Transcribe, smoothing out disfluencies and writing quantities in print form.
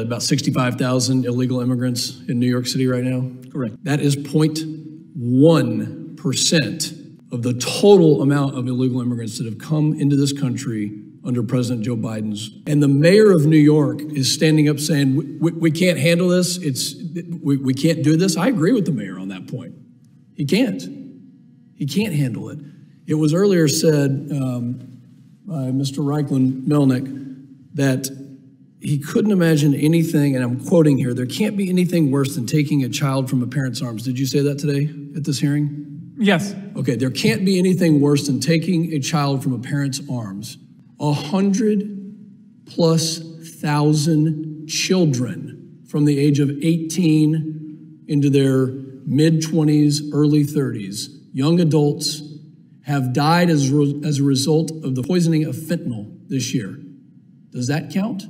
About 65,000 illegal immigrants in New York City right now? Correct. That is 0.1% of the total amount of illegal immigrants that have come into this country under President Joe Biden's. And the mayor of New York is standing up saying, we can't handle this, we can't do this. I agree with the mayor on that point. He can't. He can't handle it. It was earlier said by Mr. Reichlin Melnick that he couldn't imagine anything, and I'm quoting here, there can't be anything worse than taking a child from a parent's arms. Did you say that today at this hearing? Yes. Okay, there can't be anything worse than taking a child from a parent's arms. 100+ thousand children from the age of 18 into their mid-20s, early 30s, young adults have died as a result of the poisoning of fentanyl this year. Does that count?